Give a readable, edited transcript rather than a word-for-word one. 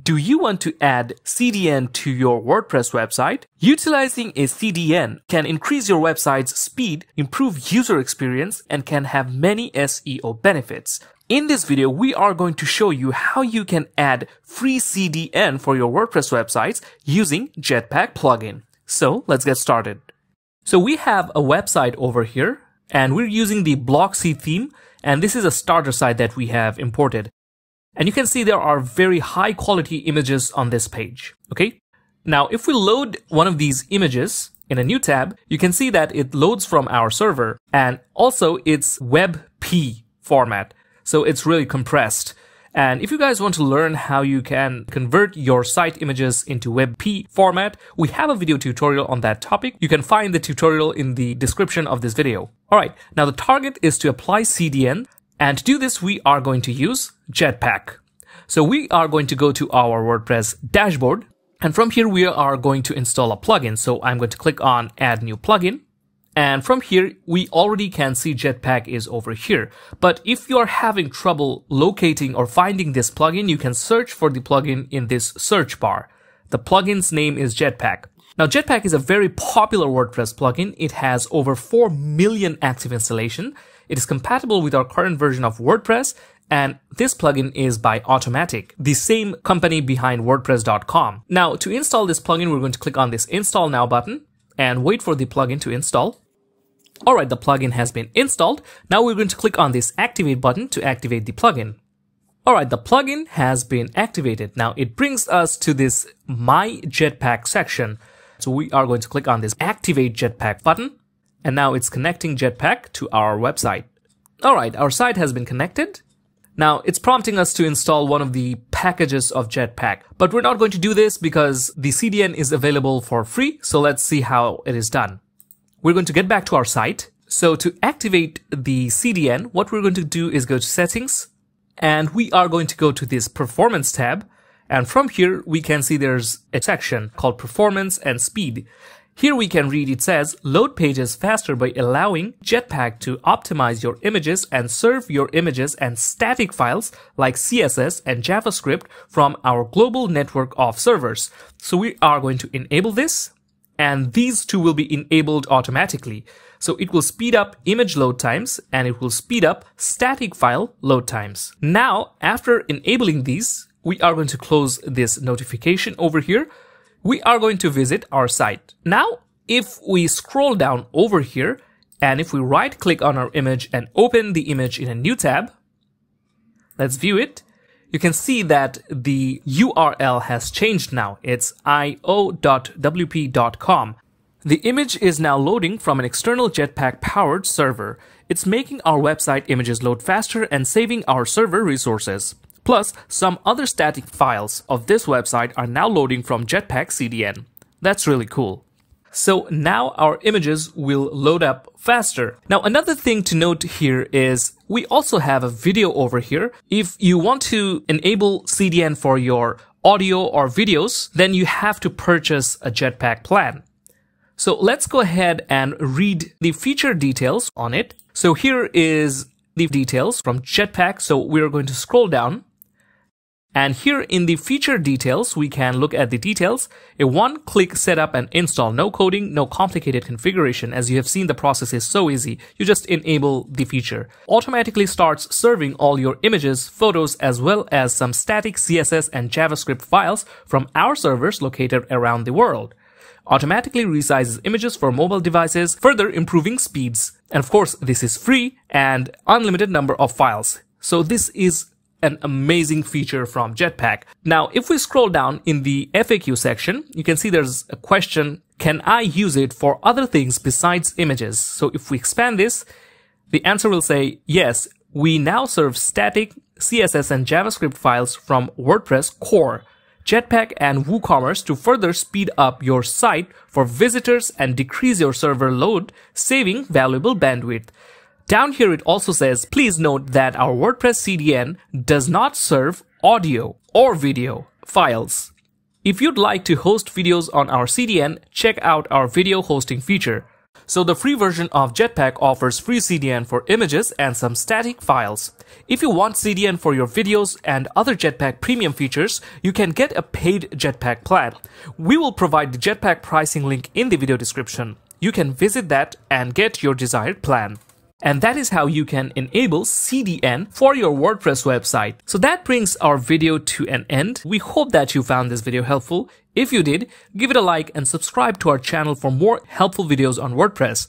Do you want to add CDN to your WordPress website? Utilizing a CDN can increase your website's speed, improve user experience, and can have many SEO benefits. In this video, we are going to show you how you can add free CDN for your WordPress websites using Jetpack plugin. So let's get started. So we have a website over here, and we're using the Blocksy theme, and this is a starter site that we have imported. And you can see there are very high quality images on this page, okay? Now, if we load one of these images in a new tab, you can see that it loads from our server, and also it's WebP format, so it's really compressed. And if you guys want to learn how you can convert your site images into WebP format, we have a video tutorial on that topic. You can find the tutorial in the description of this video. All right, now the target is to apply CDN. And to do this, we are going to use Jetpack. So we are going to go to our WordPress dashboard. And from here, we are going to install a plugin. So I'm going to click on Add New Plugin. And from here, we already can see Jetpack is over here. But if you are having trouble locating or finding this plugin, you can search for the plugin in this search bar. The plugin's name is Jetpack. Now, Jetpack is a very popular WordPress plugin. It has over 4 million active installations. It is compatible with our current version of WordPress, and this plugin is by Automattic, the same company behind WordPress.com. Now, to install this plugin, we're going to click on this Install Now button and wait for the plugin to install. All right, the plugin has been installed. Now we're going to click on this Activate button to activate the plugin. All right, the plugin has been activated. Now it brings us to this My Jetpack section. So we are going to click on this Activate Jetpack button. And now it's connecting Jetpack to our website. All right, our site has been connected. Now it's prompting us to install one of the packages of Jetpack, but we're not going to do this because the CDN is available for free. So let's see how it is done. We're going to get back to our site. So to activate the CDN, what we're going to do is go to Settings, and we are going to go to this Performance tab. And from here, we can see there's a section called Performance and Speed. Here we can read it says, load pages faster by allowing Jetpack to optimize your images and serve your images and static files like CSS and JavaScript from our global network of servers. So we are going to enable this, and these two will be enabled automatically. So it will speed up image load times and it will speed up static file load times. Now, after enabling these, we are going to close this notification over here. We are going to visit our site. Now, if we scroll down over here, and if we right click on our image and open the image in a new tab, let's view it. You can see that the URL has changed now. It's io.wp.com. The image is now loading from an external Jetpack powered server. It's making our website images load faster and saving our server resources. Plus, some other static files of this website are now loading from Jetpack CDN. That's really cool. So now our images will load up faster. Now, another thing to note here is we also have a video over here. If you want to enable CDN for your audio or videos, then you have to purchase a Jetpack plan. So let's go ahead and read the feature details on it. So here is the details from Jetpack. So we're going to scroll down. And here in the feature details, we can look at the details. A one-click setup and install, no coding, no complicated configuration. As you have seen, the process is so easy. You just enable the feature. Automatically starts serving all your images, photos, as well as some static CSS and JavaScript files from our servers located around the world. Automatically resizes images for mobile devices, further improving speeds. And of course, this is free and unlimited number of files. So this is an amazing feature from Jetpack. Now, if we scroll down in the FAQ section, you can see there's a question, can I use it for other things besides images? So if we expand this, the answer will say, yes, we now serve static CSS and JavaScript files from WordPress core, Jetpack, and WooCommerce to further speed up your site for visitors and decrease your server load, saving valuable bandwidth. Down here it also says, please note that our WordPress CDN does not serve audio or video files. If you'd like to host videos on our CDN, check out our video hosting feature. So the free version of Jetpack offers free CDN for images and some static files. If you want CDN for your videos and other Jetpack premium features, you can get a paid Jetpack plan. We will provide the Jetpack pricing link in the video description. You can visit that and get your desired plan. And that is how you can enable CDN for your WordPress website. So that brings our video to an end. We hope that you found this video helpful. If you did, give it a like and subscribe to our channel for more helpful videos on WordPress.